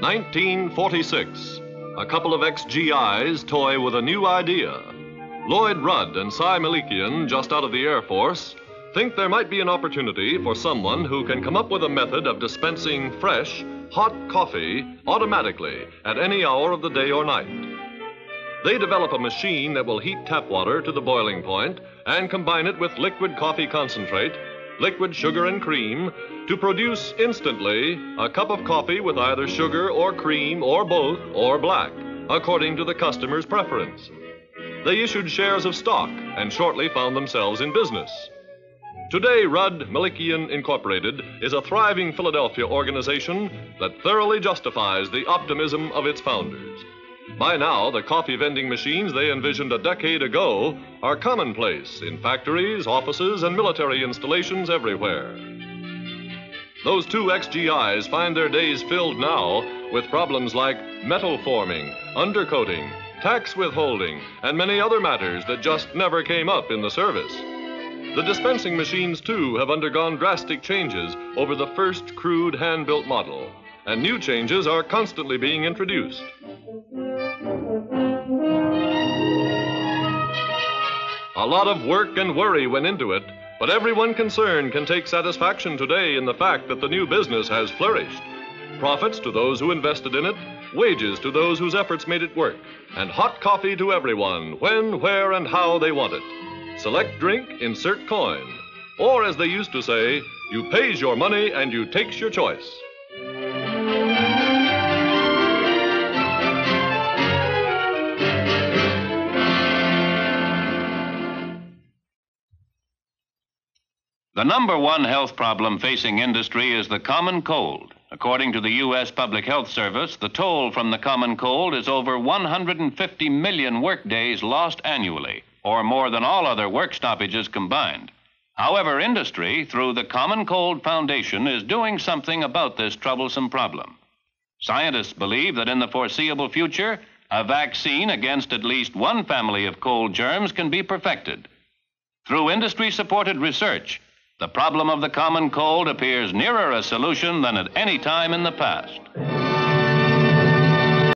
1946. A couple of ex-GIs toy with a new idea. Lloyd Rudd and Cy Melikian, just out of the Air Force, think there might be an opportunity for someone who can come up with a method of dispensing fresh, hot coffee automatically at any hour of the day or night. They develop a machine that will heat tap water to the boiling point and combine it with liquid coffee concentrate, liquid sugar and cream, to produce instantly a cup of coffee with either sugar or cream or both or black, according to the customer's preference. They issued shares of stock and shortly found themselves in business. Today, Rudd-Melikian Incorporated is a thriving Philadelphia organization that thoroughly justifies the optimism of its founders. By now, the coffee vending machines they envisioned a decade ago are commonplace in factories, offices, and military installations everywhere. Those two ex-GIs find their days filled now with problems like metal forming, undercoating, tax withholding, and many other matters that just never came up in the service. The dispensing machines, too, have undergone drastic changes over the first crude hand-built model, and new changes are constantly being introduced. A lot of work and worry went into it, but everyone concerned can take satisfaction today in the fact that the new business has flourished. Profits to those who invested in it, wages to those whose efforts made it work, and hot coffee to everyone, when, where, and how they want it. Select drink, insert coin. Or as they used to say, you pays your money and you takes your choice. The number one health problem facing industry is the common cold. According to the U.S. Public Health Service, the toll from the common cold is over 150 million workdays lost annually, or more than all other work stoppages combined. However, industry, through the Common Cold Foundation, is doing something about this troublesome problem. Scientists believe that in the foreseeable future, a vaccine against at least one family of cold germs can be perfected. Through industry-supported research, the problem of the common cold appears nearer a solution than at any time in the past.